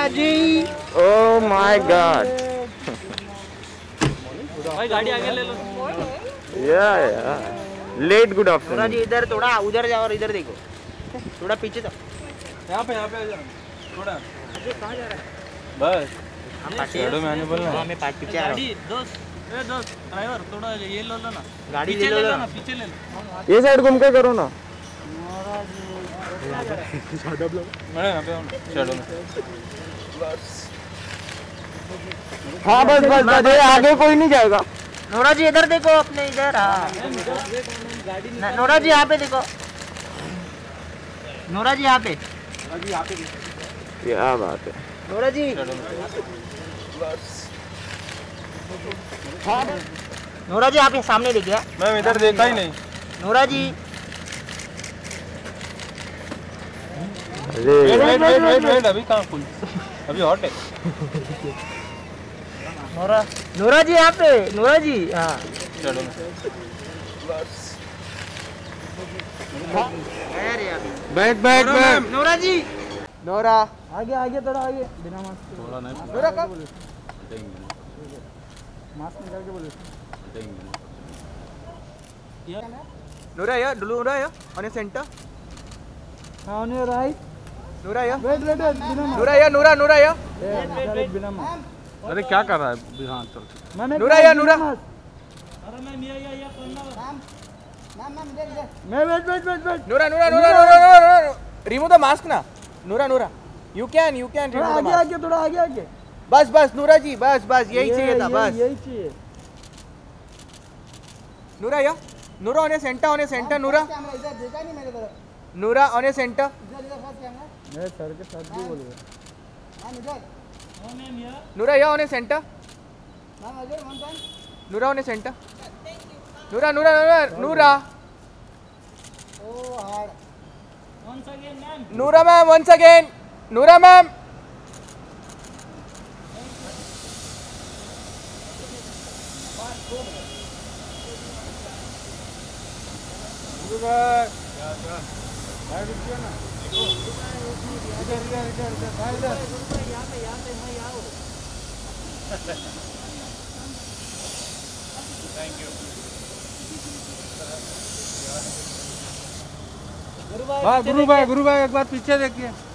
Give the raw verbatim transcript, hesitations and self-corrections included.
Maya ji. Oh my God. भाई गाड़ी आगे ले लो। या या let good afternoon. Nora ji इधर थोड़ा उधर जाओ और इधर देखो, थोड़ा पीछे जाओ। यहाँ पे यहाँ पे आ जाओ थोड़ा। अरे कहाँ जा रहा है? बस हम पार्टी में आने बोलना। हाँ मैं पार्टी पे आ रहा हूँ। गाड़ी दोस्त ए दोस्त ड्राइवर थोड़ा ये ले लो ना, गाड़ी ले लो ना, पीछे ले लो, ये साइड घूम के करो ना। नोरा जी साइड ब्लॉक मैं यहाँ पे हूँ शैडो में। हाँ बस बस बस आगे कोई नहीं जाएगा। नोरा जी इधर देखो अपने इधर। हाँ नोरा जी यहाँ पे देखो। नोरा जी यहाँ पे क्या बात है। नोरा जी हाँ नोरा जी यहाँ पे सामने देखे। मैम इधर देखा ही नहीं। Nora ji wait wait wait wait अभी कहाँ फुल अभी हॉट है। नोरा नोरा जी यहाँ पे। नोरा जी हाँ चलो बैठ बैठ बैठ। नोरा जी नोरा आगे आगे थोड़ा आगे बिना मास्क थोड़ा नहीं। नोरा कब मास्क निकाल के बोलो। नोरा या नोरा या on a centre on your right. Nora या वेट वेट बिना मास्क। नोरा या नोरा नोरा या बिना मास्क। अरे क्या कर रहा है? हाँ चल नूरा या नूरा। अरे मैं मिया या या करना मैम मैम देख देख मैं वेट वेट वेट वेट। नूरा नूरा नूरा नूरा रिमूव द मास्क ना। नूरा नूरा you can you can remove the mask. आगे आगे थोड़ा आगे आगे बस बस। नूरा जी बस बस यही चाहिए था, बस यही चाहिए। नूरा या नूरा on a centre on a centre. Noora camera इधर देखा नहीं मेरे तरफ। नूरा ऑन ए सेंटर इधर इधर फर्स्ट कैमरा मेरे सर के साथ भी बोल रहा है। हां इधर नूरा या ऑन ए सेंटर। नूरा ऑन ए सेंटर। नूरा नूरा नूरा नूरा नूरा मैम वंस अगेन। नूरा मैम इधर इधर इधर इधर भाई इधर यहां पे यहां पे मैं आओ। थैंक यू गुरु भाई। गुरु भाई गुरु भाई एक बार पीछे देखिए।